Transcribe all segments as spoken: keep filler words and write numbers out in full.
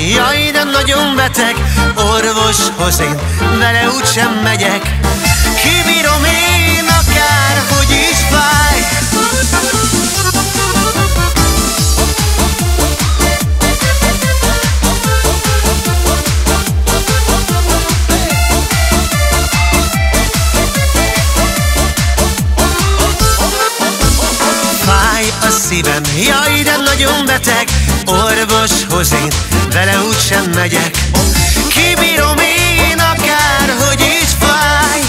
Jaj, de nagyon beteg, orvoshoz én vele úgysem megyek. Kibírom én akárhogy is fáj. Fáj a szívem, jaj, de nagyon beteg, orvoshoz én vele úgysem megyek. Kibírom én akárhogy is fáj.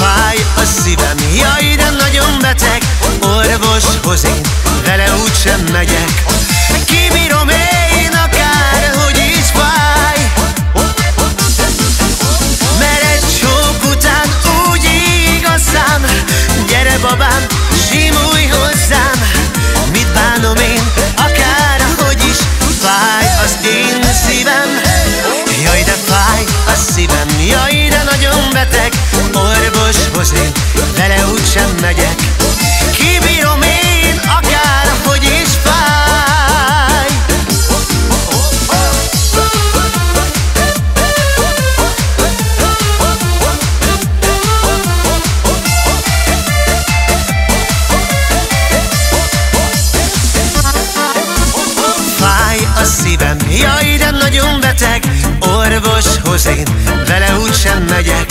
Fáj a szívem, jaj, de nagyon beteg, orvoshoz én vele úgysem megyek. Kibírom én akárhogy is fáj, mert egy csók után úgy ég a szám. Gyere babám, simulj hozzám, mit bánom én, akárhogy is fáj az én szívem. Jaj, de fáj a szívem, jaj, de nagyon beteg, orvoshoz én vele úgysem megyek. Kibírom én akárhogy is fáj. A szívem, jaj, de nagyon beteg, orvoshoz én vele úgysem megyek.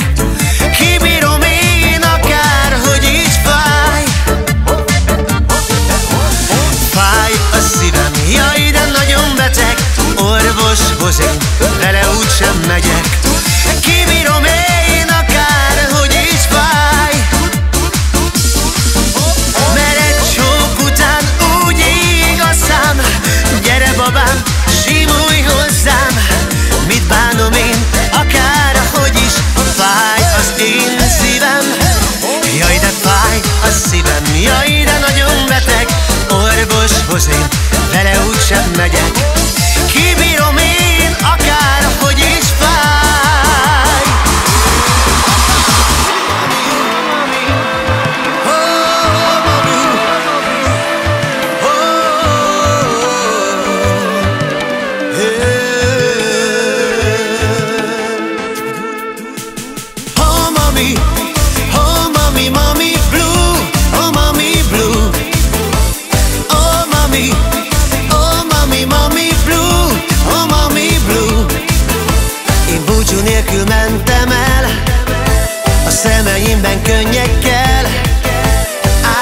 Kibírom én akárhogy is fáj. Fáj a szívem, jaj, de nagyon beteg, orvoshoz én vele úgysem megyek. Kibírom én akárhogy is fáj, mert egy csók után úgy ég a szám. Gyere babám, simulj hozzám, mit bánom én, akárhogy is fáj az én szívem. Jaj, de fáj a szívem, jaj, de nagyon beteg, orvoshoz én vele úgysem megyek. Kibírom én akárhogy is fáj. Mentem el, a szemeimben könnyekkel,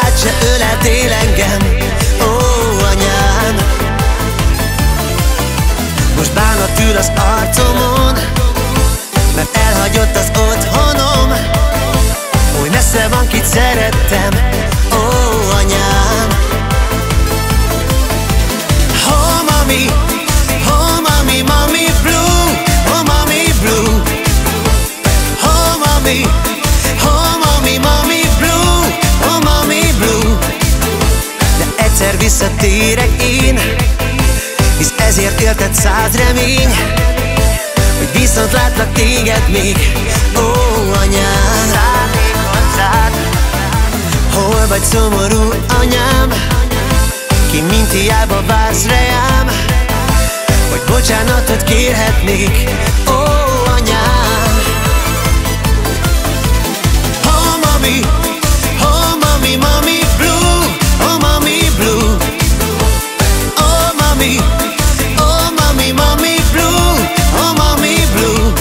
át se öleltél engem, ó anyám. Most bánat ül az arcomon, mert elhagyott az otthonom. Oly messze van, kit szerettem, ó anyám. Oh mami, oh mami, mami blue, oh mami blue. Oh, mami, mami blue, oh, mami blue. De egyszer visszatérek én, hisz ezért éltet száz remény, hogy viszont látlak téged még, ó, anyám. Szállnék hozzád, hol vagy szomorú anyám, ki mint hiába vársz rám, hogy bocsánatot kérhetnék, ó, anyám. Oh mami, mami blue, oh mami blue. Oh mami, oh mami, mami blue, oh mami blue.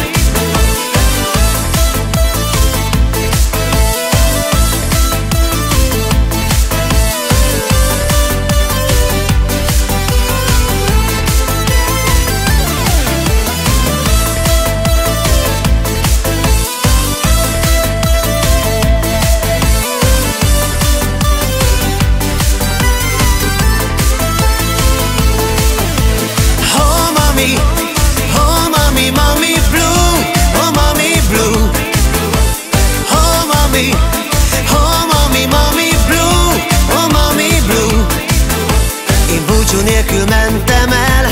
Mentem el,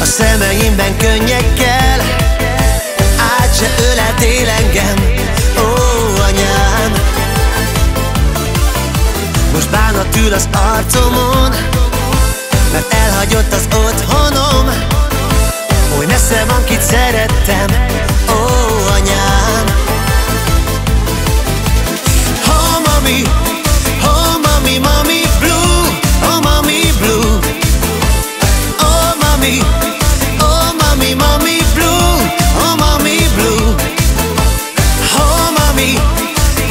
a szemeimben könnyekkel, át se öleltél engem, ó anyám. Most bánat ül az arcomon, mert elhagyott az otthonom. Oly messze van, kit szerettem, ó, anyám. Oh, mami, oh, mami, mami blue, oh, mami blue. Oh, mami, oh, mami, mami blue, oh, mami blue. Oh, mami,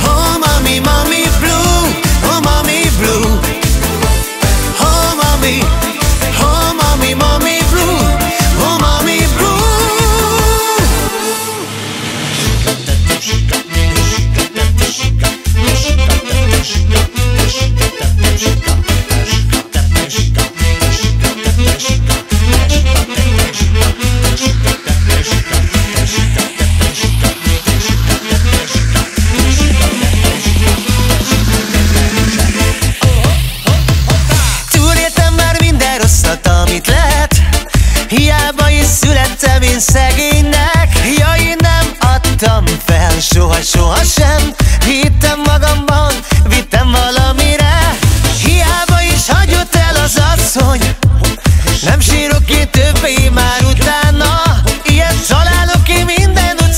oh, mami, mami blue, oh, mami blue. Oh, mami, oh, mami, mami blue, oh, mami blue. Születtem én szegénynek, ja, én nem adtam fel, soha, soha sem. Hittem magamban, vittem valamire. Hiába is hagyott el az asszony, nem sírok én többé már utána. Ilyet találok én minden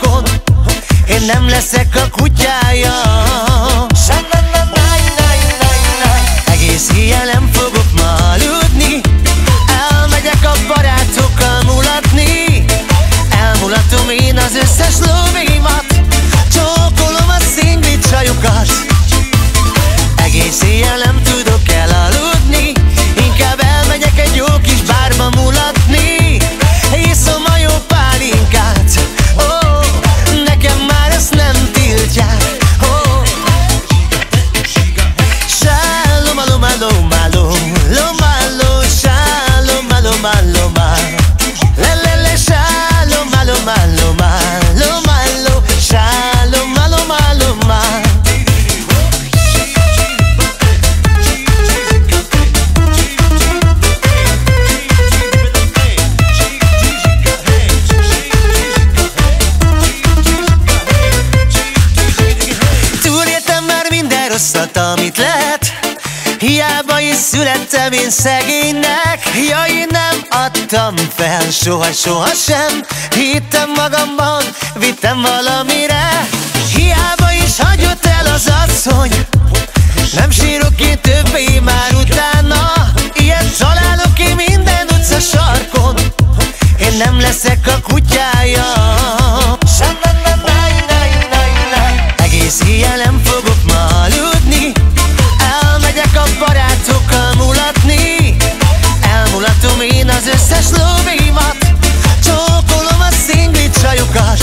utca sarkon, én nem leszek a kutyája. Egész ilyen nem fogok ma aludni, elmegyek a barátokkal mulatni. Elmulatom én az összes lóvémat, csókolom a szingli csajokat. Egész éjjel nem tudok elaludni, inkább elmegyek egy jó kis bárba mulatni. Iszom a jó pálinkát, ó, oh, nekem már ezt nem tiltják. Oh. Sállom-alom-alom-alom, lom-alom, sállom-alom-alom-alom. Lelele, sállom-alom-alom-alom. Amit lehet, hiába is születtem én szegénynek, ja, én nem adtam fel, soha, soha sem. Hittem magamban, vittem valamire. Hiába is hagyott el az asszony, nem sírok én többé már utána. Ilyet találok én minden utca sarkon, én nem leszek a kutyája. Egész ilyen nem fogok ma aludni, elmegyek a barátokkal mulatni. Elmulatom én az összes lóvémat, csókolom a szingli csajokat.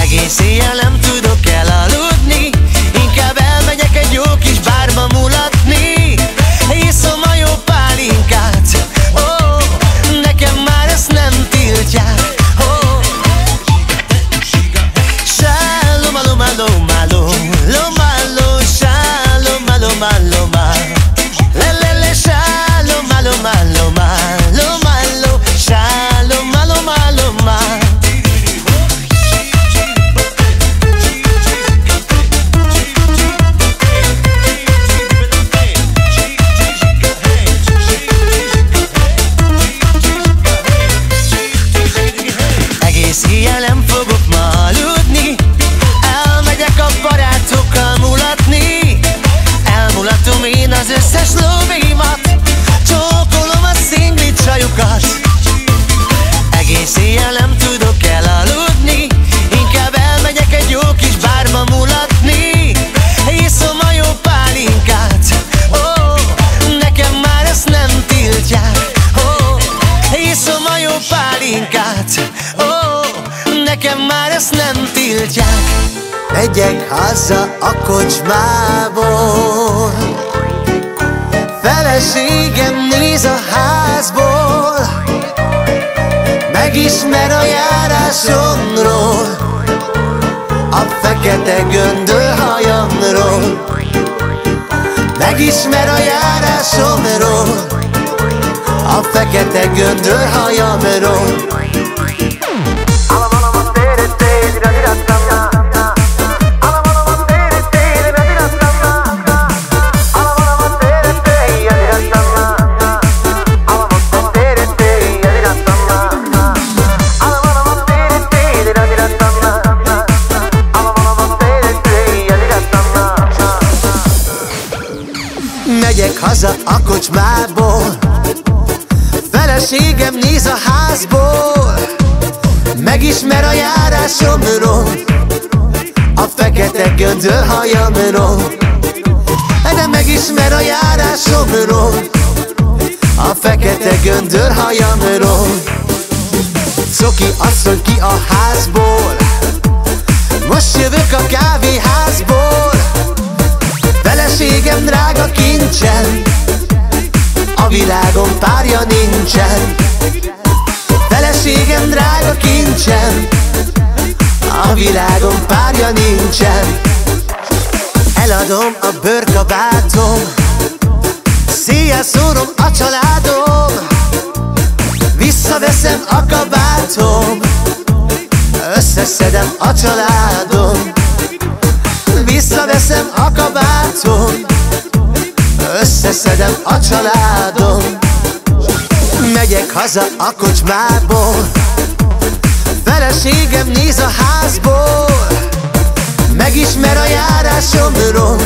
Egész éjjel nem tudok elaludni, inkább elmegyek egy jó kis bárba mulatni. Iszom a jó pálinkát, ó, oh, nekem már ezt nem tiltják. Egész éjjel nem fogok ma aludni, elmegyek a barátokkal mulatni. Elmulatom én az összes lóvémat, csókolom a szingli csajokat. Egész éjjel nem tudok elaludni, inkább elmegyek egy jó kis bárba mulatni. Iszom a jó pálinkát, ó, oh, nekem már ezt nem tiltják. Oh, iszom a jó pálinkát, ó, oh, nekem már ezt nem tiltják. Megyek haza a kocsmából, feleségem néz a házból, megismer a járásomról, a fekete göndöl hajamról. Megismer a járásomról, a fekete göndöl hajamról. Bye. Megyek haza a kocsmából, feleségem néz a házból, megismer a járásomról, a fekete göndör hajamról. De megismer a járásomról, a fekete göndör hajamról. Coki asszony ki a házból, most jövök a kávéházból. Feleségem drága kincsem, a világon párja nincsen. Feleségem drága kincsem, a világon párja nincsen. Eladom a bőrkabátom, széjjel szórom a családom. Visszaveszem a kabátom, összeszedem a családom. Visszaveszem a kabátom, összeszedem a családom. Megyek haza a kocsmából, feleségem néz a házból, megismer a járásomról,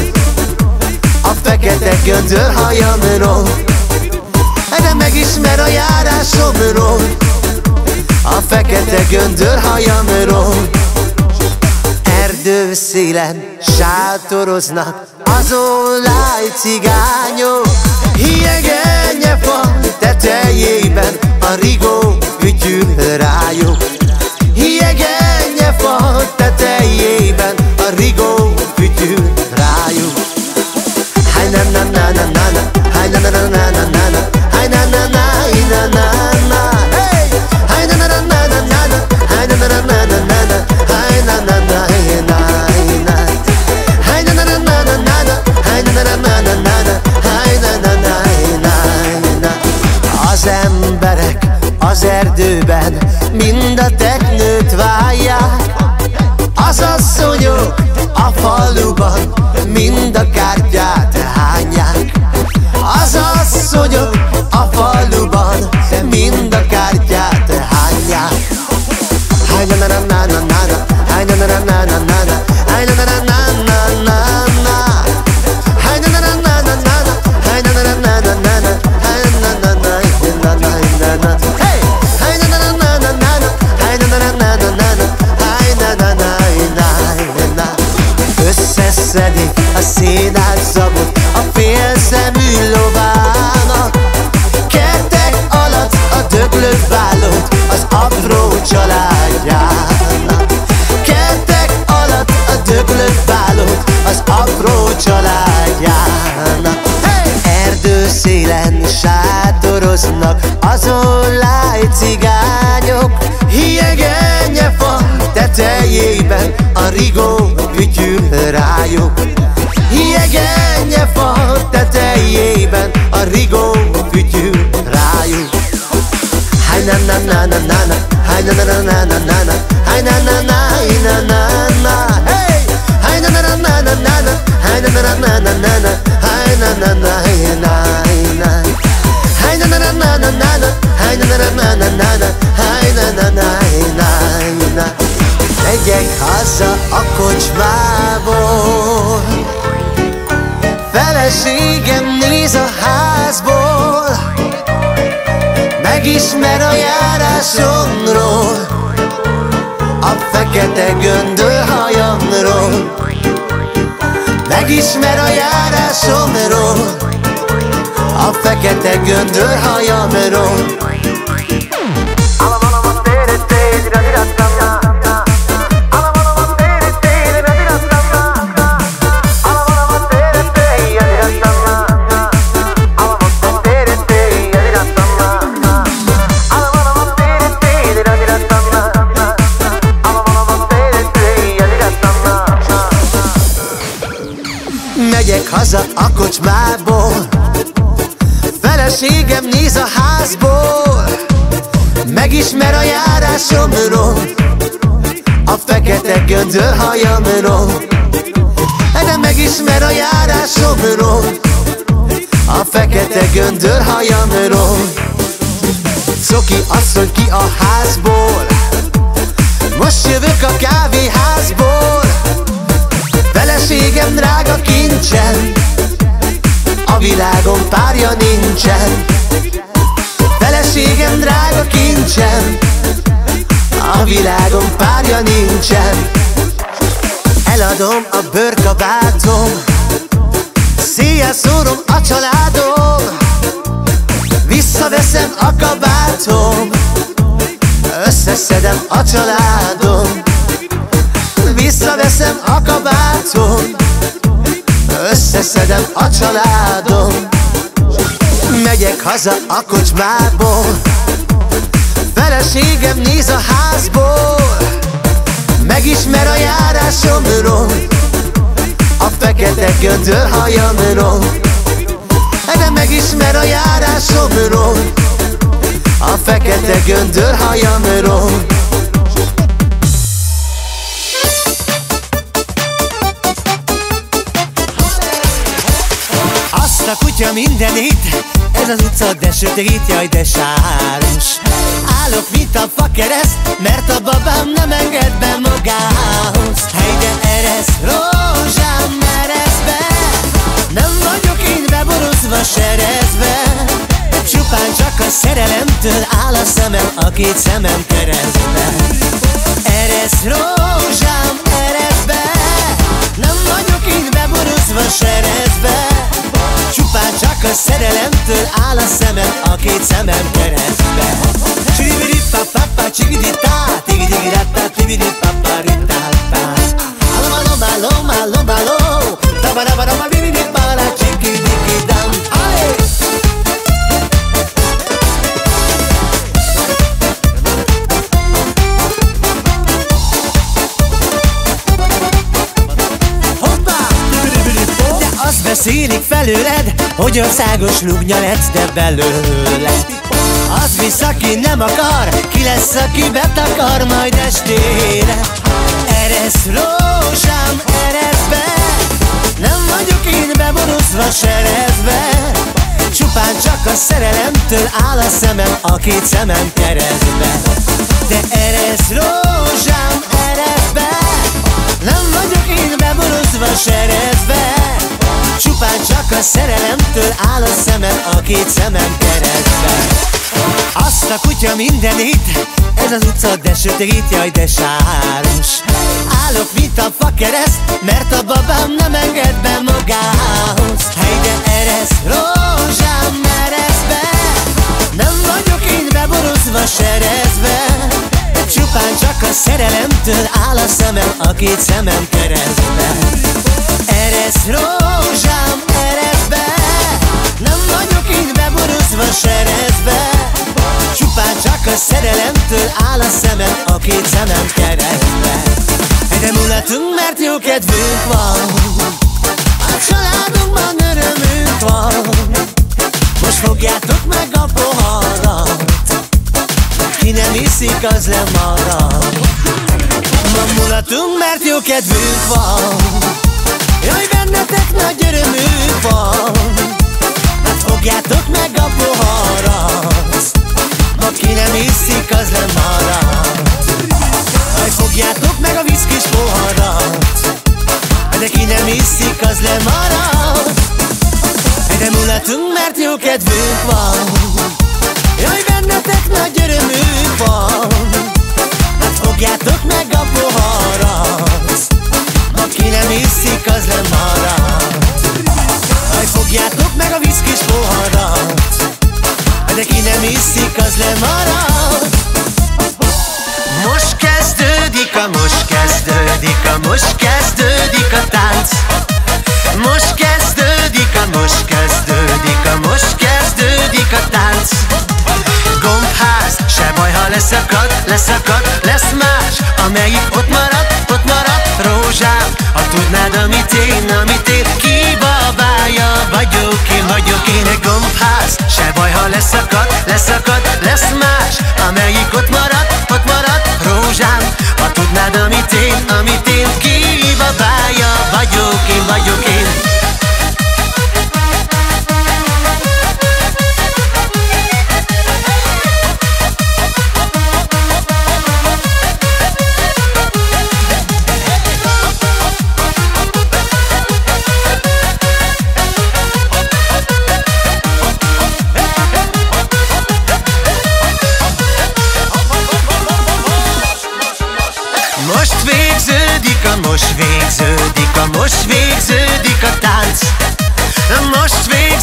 a fekete göndör hajamról. De megismer a járásomról, a fekete göndör hajamról. Erdőszélen sátoroznak az online cigányok, hiegenyefa tetejében a rigó ütyül rájuk. Hiegenyefa tetejében a rigó ütyül rájuk. Háj na na na na na na, háj na na na na na na na. Az emberek az erdőben mind a teknőt válják, az asszonyok a faluban mind a kártyát hányják. Az asszonyok a faluban mind a kártyát hányják. Háj na na na na na, háj na na na na na, háj na na na na na na, háj na na na na na, háj na na na na na, háj na na na na na na, hey! Háj na na na na na na, háj na na na na na, háj na na na na na. Összeszedik a szénás zabot a félszemű lovának, kertek alatt a döglő vállót az apró családjának. Kertek alatt a döglő vállót az apró családjának. Hey! Erdőszélen sátoroznak az online cigányok, hiegenyefa tetejében a rigó ütyül rájuk. Hiegenyefa tetejében a rigó ütyül rájuk. Háj na na na na na na, háj na na na na na na na, háj na na na na na na, hey! Háj na na na na na na na, háj na na na na na na na, háj na na na na na, háj na na na na na na na, háj na na na na na na, háj na na na na na. Megyek haza a kocsmából, feleségem néz a házból, megismer a járásomról, a fekete göndör hajamról. Megismer a járásomról, a fekete göndör hajamról. Megyek haza a kocsmából, feleségem néz a házból, megismer a járásomról, a fekete göndör hajamról. De megismer a járásomról, a fekete göndör hajamról. Coki asszony ki a házból, most jövök a kávéházból. Feleségem drága kincsem, a világon párja nincsen. baja nincsen, feleségem drága kincsem, a világon párja nincsen. Eladom a bőrkabátom, széjjelszórom a családom, visszaveszem a kabátom, összeszedem a családom. Visszaveszem a kabátom, összeszedem a családom. Megyek haza a kocsmából, feleségem néz a házból, megismer a járásomról, a fekete göndör hajamról. De megismer a járásomról, a fekete göndör hajamról. A kutya mindenit, ez az utca de sötét, jaj de sáros. Állok mint a fakereszt, mert a babám nem enged be magához. Hely de eresz, rózsám ereszbe, nem vagyok én beborozva serezve, csupán csak a szerelemtől áll a szemem, a két szemem keresztbe. Eresz, rózsám ereszbe, nem vagyok én beborozva serezbe, csupán csak a szerelemtől áll a szemem, a két szemem keresztbe. Csibidi-papapá, csibidi-tá, tigidi-rattá, tibidi-paparintáltá. Loma-loma-loma-loma-ló, tabarabara-ma, bibidi-para, csiki-diki-dam. Beszélik felőled, hogy országos lugnya lesz, de belőled az visz, aki nem akar, ki lesz, aki betakar majd estére. Eresz, rózsám, ereszbe, nem vagyok én beborozva serezve, csupán csak a szerelemtől áll a szemem, a két szemem keresztbe. De eresz, rózsám, ereszbe, nem vagyok én beborozva serezve, csupán csak a szerelemtől áll a szemem, a két szemem keresztbe. Azt a kutya mindenit, ez az utca de sötét, jaj de sáros. Állok mint a fakereszt, mert a babám nem enged be magához. Hely de eresz, rózsám ereszbe, nem vagyok én beborozva serezve, csupán csak a szerelemtől áll a szemem, a két szemem keresztbe. Eresz, rózsám, ereszbe, nem vagyok én beborozva serezbe, csupán csak a szerelemtől áll a szemem, a két szemem keresztbe. De mulatunk, mert jó kedvünk van, a családunkban örömünk van, most fogjátok meg a poharat, ki nem iszik, az lemarad. Ma mulatunk, mert jó kedvünk van, jaj, bennetek nagy örömük van, hát fogjátok meg a poharat, aki nem iszik, az lemarad. Jaj, fogjátok meg a viszkis poharat, de ki nem iszik, az lemarad. De mulatunk, mert jó kedvünk van, jaj, bennetek nagy örömük van, hát fogjátok meg a poharat, aki nem iszik, az lemarad. Haj, fogjátok meg a viszkis poharat, de ki nem iszik, az lemarad. Most kezdődik a, most kezdődik a, most kezdődik a tánc. Most kezdődik a, most kezdődik a, most kezdődik a tánc. Gombház, se baj, ha leszakad, leszakad, lesz más, amelyik ott marad, ott marad. Rózsám, ha tudnád, amit én, amit én, ki babája vagyok, én vagyok én. Egy gombház, se baj, ha leszakad, leszakad, lesz más, amelyik ott marad, ott marad. Rózsám, ha tudnád, amit én, amit én, ki babája vagyok, én vagyok én.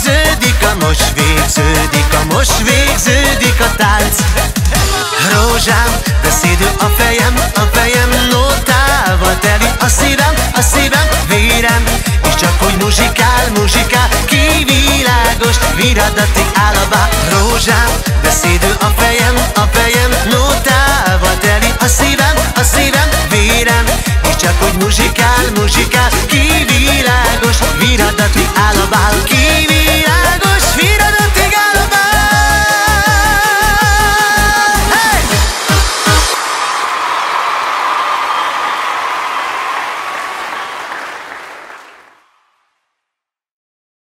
zidika mošvik, zidika mošvik, zidika tanc. Rožam, da sjedu opejem, opejem, nota vo tebi osibam, osibam, viram. Iščakuj mužikal, mužikal, ki világos, viradati állaba. Rožam, da sjedu opejem, opejem, nota vo tebi osibam, osibam, viram. Iščakuj mužikal, mužikal, ki világos, viradati állaba.